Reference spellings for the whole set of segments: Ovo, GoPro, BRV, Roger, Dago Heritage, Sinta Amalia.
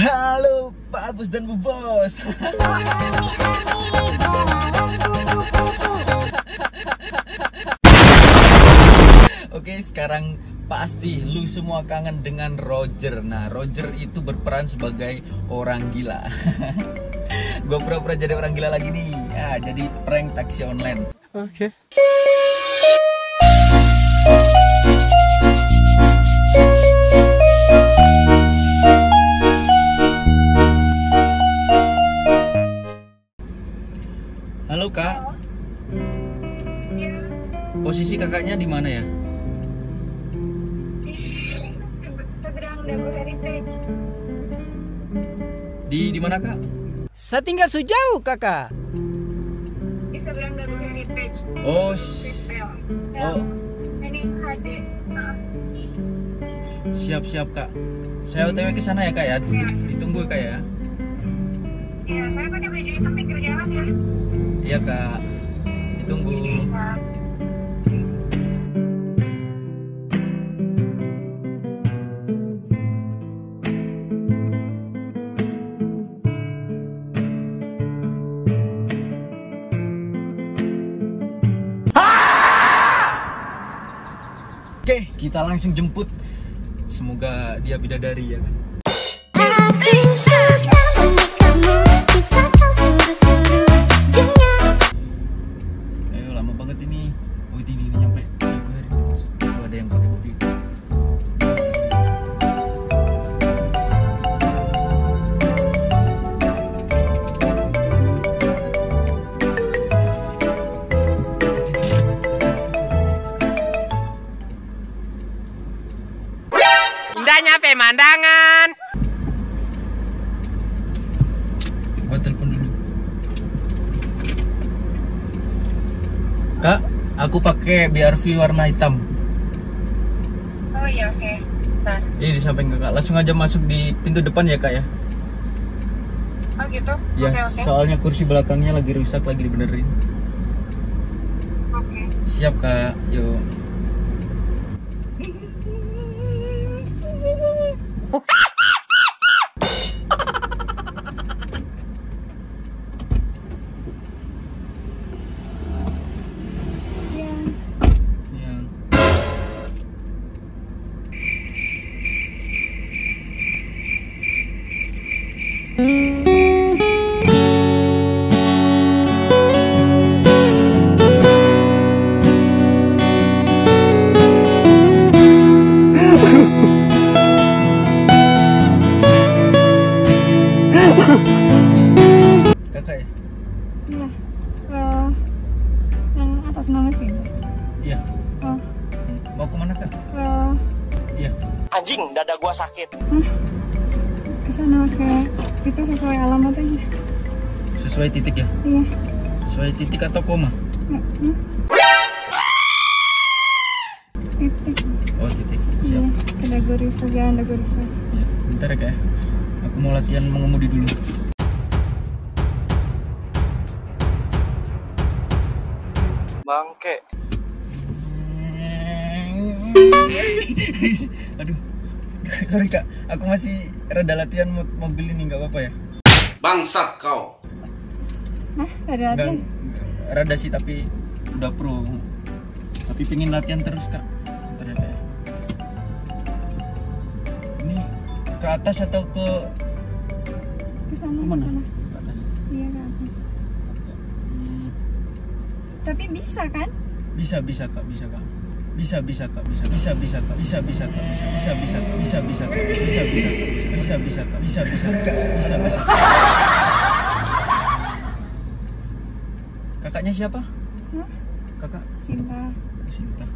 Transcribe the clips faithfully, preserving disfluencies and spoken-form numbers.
Halo Pak Bos dan Bu Bos. Oke, sekarang pasti lu semua kangen dengan Roger. Nah, Roger itu berperan sebagai orang gila. Gue pura-pura jadi orang gila lagi nih. Ya, jadi prank taksi online. Oke. Okay. Halo Kak. Ya. Posisi kakaknya di mana ya? Di di mana Kak? Saya tinggal sejauh Kakak. Di seberang Dago Heritage. Oh. Oh. Ini H D. Siap-siap Kak. Saya O T W ke sana ya Kak ya. Tunggu, ya. Ditunggu Kak ya. Iya, saya pakai baju hitam nih kerjaan ya. Iya Kak. Ditunggu. Ya. Oke, kita langsung jemput. Semoga dia bidadari ya kan. Ayo, lama banget ini. Oh, ini, ini nyampe. Oh, ada yang pakai mobil. Pemandangan. Gua telepon dulu. Kak, aku pakai B R V warna hitam. Oh iya, oke. Okay. Nah. Ini di samping Kakak. Langsung aja masuk di pintu depan ya, Kak ya. Oh gitu. Ya, okay, okay. Soalnya kursi belakangnya lagi rusak, lagi dibenerin. Oke. Okay. Siap, Kak. Yuk. Kakak ya? Iya. Uh, yang atas nama sih? Iya. Oh. Mau kemana Kak? Uh, iya. Anjing, dada gua sakit. Hah? Kesana Mas Kak. Itu sesuai alamatnya. Sesuai titik ya? Iya. Sesuai titik atau koma? Nggak. Hmm? Titik. Oh titik. Siap. Iya. Dago Risa, jangan Dago Risa. Iya. Bentar ya Kak. Aku mau latihan mengemudi dulu. Bangke. Aduh. Sorry Kak, aku masih rada latihan mobil ini, nggak apa-apa ya? Bangsat kau. Hah, rada latihan? Rada sih tapi udah pro. Tapi pengin latihan terus Kak. Bentar, ini ke atas atau ke ke sana? Ke sana. Iya, ke atas. Tapi bisa kan? Bisa bisa Kak, bisa Kak. Bisa bisa Kak, bisa. Bisa bisa Kak, bisa bisa Kak. Bisa bisa Kak, bisa bisa Kak. Bisa bisa Kak, bisa bisa Kak. Bisa bisa Kak, bisa bisa. Kakaknya siapa? Hah? Kakak Sinta. Sinta.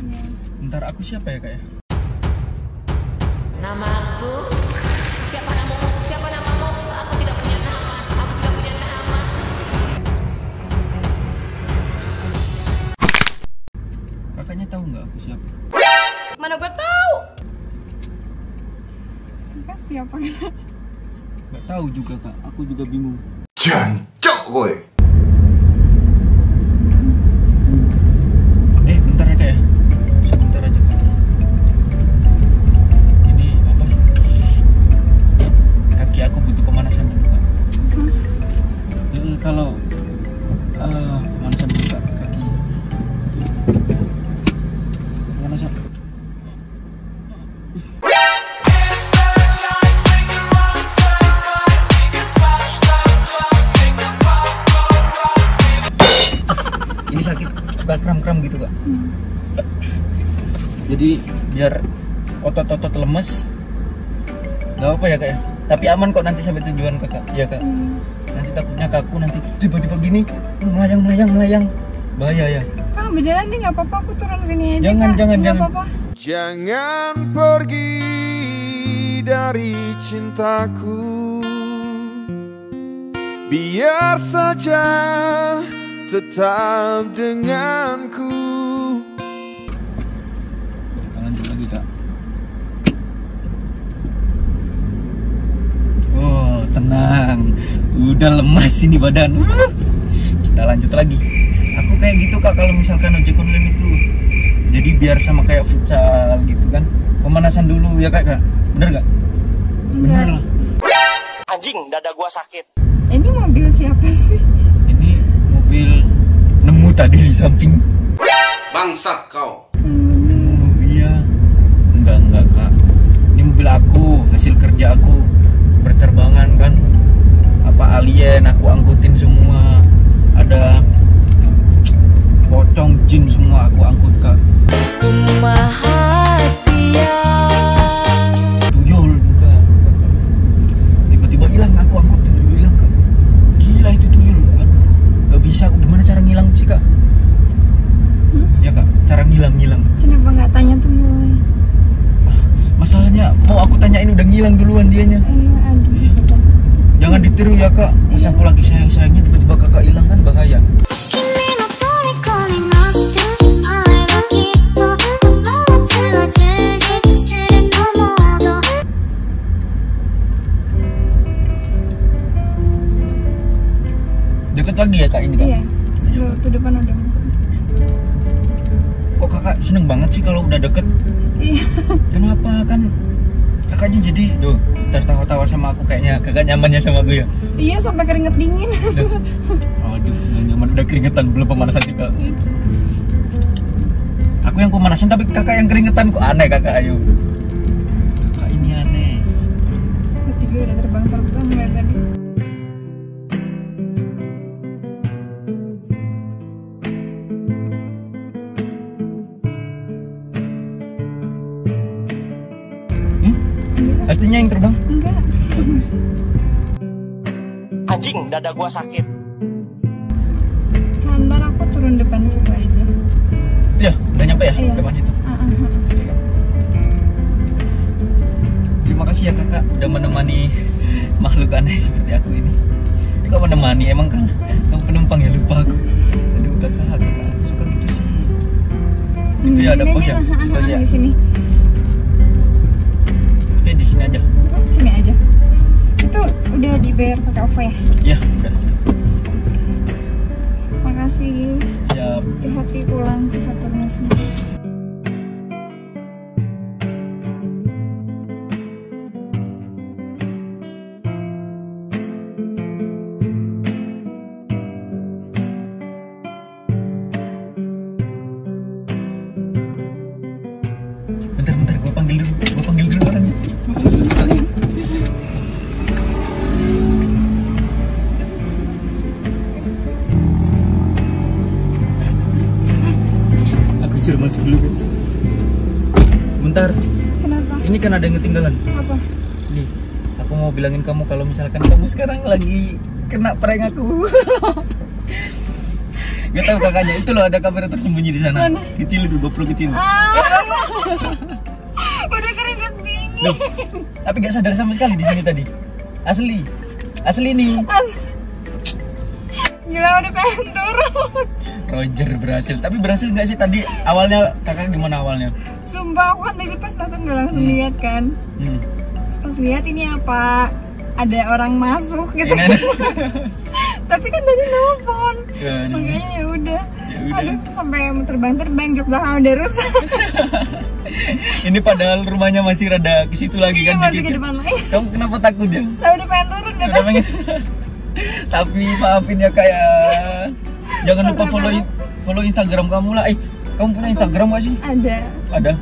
Iya. Bentar, aku siapa ya Kak ya? Nama aku siapa namamu? Siapa namamu? Aku tidak punya nama. Aku tidak punya nama. Kakaknya tahu nggak aku siapa? Mana gue tahu? Kakak siapa? Nggak tahu juga Kak. Aku juga bingung. Jancok gue. Eh, bentar ya Kak ya. nggak kram-kram gitu kak. Hmm. Jadi biar otot-otot lemes nggak apa ya kak ya, tapi aman kok nanti sampai tujuan kakak ya kak. Hmm. Nanti takutnya kaku nanti tiba-tiba gini melayang-melayang-melayang, bahaya ya. Ah beneran deh, nggak apa-apa, aku turun sini aja. Jangan kak. jangan nggak jangan apa-apa. Jangan pergi dari cintaku, biar saja tetap denganku. Kita lanjut lagi kak. Oh tenang, udah lemas ini badan. Kita lanjut lagi. Aku kayak gitu kak kalau misalkan ojek online itu. Jadi biar sama kayak futsal gitu kan, pemanasan dulu ya kak, kak. Bener gak? Bener. Anjing, dada gua sakit. Ini mobil siapa sih? Ini mobil nemu tadi di samping. Bangsat kau. Hmm. Oh, iya. Enggak, enggak, Kak. Ini mobil aku, hasil kerja aku. Berterbangan kan. Apa alien aku angkutin semua. Ada pocong jin semua aku angkut, Kak. Kumaha sia. Tuyul juga. Tiba-tiba hilang aku angkut. Itu tuyul, aduh, gak bisa aku. Gimana cara ngilang sih kak? Hmm? Ya kak, cara ngilang-ngilang. Kenapa nggak tanya tuyul? Masalahnya mau aku tanyain udah ngilang duluan dianya. Iya, aduh. Iya. Jangan ditiru ya kak. Pas iya. Aku lagi sayang-sayangnya tiba-tiba kakak hilang kan bahaya. Deket lagi ya kak ini kak? Iya, loh, tuh depan udah masuk. Kok kakak seneng banget sih kalau udah deket? Iya. Kenapa kan kakaknya jadi tuh tertawa-tawa sama aku kayaknya. Kakak nyamannya sama gue ya? Iya, sampai keringet dingin. Aduh, nyaman udah keringetan, belum pemanasan sih kak. Aku yang pemanasan tapi kakak yang keringetan, kok aneh kakak, ayo. Kakak ini aneh. Hati gue udah terbang-terbang mulai tadi. Artinya yang terbang? Enggak. Anjing, dada gua sakit. Ntar aku turun depan situ aja. Iya, udah nyampe ya? Iya. Depan situ. Uh -huh. Terima kasih ya kakak udah menemani makhluk aneh seperti aku ini. Kau menemani emang kan? Kamu penumpang ya, lupa aku. Aduh kakak, kakak suka gitu sih. Itu hmm, ya ada pos ya? Itu ya. Di sini. Sini aja. Sini aja. Itu udah dibayar pakai Ovo ya? Iya, udah. Makasih. Siap. Hati-hati pulang ke Saturnusnya. Bentar-bentar gua panggil dulu. Gua panggil dulu orangnya. Aku suruh masuk dulu guys. Bentar. Kenapa? Ini kan ada yang ketinggalan. Apa? Nih, aku mau bilangin kamu kalau misalkan kamu sekarang lagi kena prank aku. Gak tau kakaknya, itu loh ada kamera tersembunyi di sana. Mana? Kecil itu, GoPro kecil. Ah. Udah keringet dingin. Loh, tapi gak sadar sama sekali di sini tadi. Asli. Asli nih. As Gila udah pengen turun. Roger berhasil. Tapi berhasil gak sih tadi awalnya kakak gimana awalnya? Sumpah aku kan tadi pas masuk gak langsung hmm. lihat kan. Hmm. Pas lihat ini apa? Ada orang masuk gitu. Tapi kan tadi nelfon. Ya, makanya ya udah. Aduh, sampai muter-terbang jok belakang udah rusak. Ini padahal rumahnya masih rada ke situ lagi kan dikit. Ke depan lagi. Kamu kenapa takut ya? Saya udah pengen turun udah kan. Tapi maafin ya kayak jangan lupa follow follow Instagram kamu lah. Eh, kamu punya Instagram gak sih? Ada. Ada?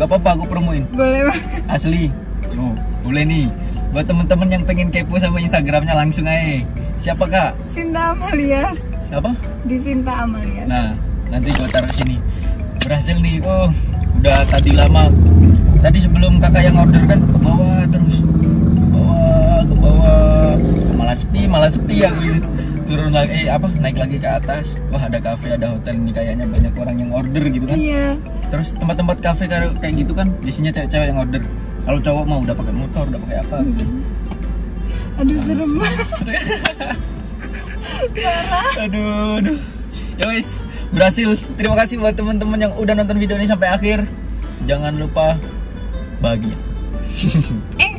Gak apa-apa aku promoin. Boleh banget. Asli. Tuh, boleh nih. Buat temen-temen yang pengen kepo sama Instagramnya langsung aja. Siapa kak? Sinta Amalia. Siapa? Di Sinta Amalia. Nah, nanti gue taruh sini. Berhasil nih. Oh, udah tadi lama. Tadi sebelum kakak yang order kan ke bawah terus, ke bawah, ke bawah. Malah sepi, malah sepi ya gitu. Turun lagi, eh apa? Naik lagi ke atas. Wah, ada kafe, ada hotel nih, kayaknya banyak orang yang order gitu kan. Iya. Terus tempat-tempat kafe kayak gitu kan biasanya cewek-cewek yang order. Kalau cowok mah udah pakai motor, udah pakai apa gitu. Aduh, serem banget. Aduh, aduh. Ya wis, berhasil. Terima kasih buat teman-teman yang udah nonton video ini sampai akhir. Jangan lupa bahagia. Eh,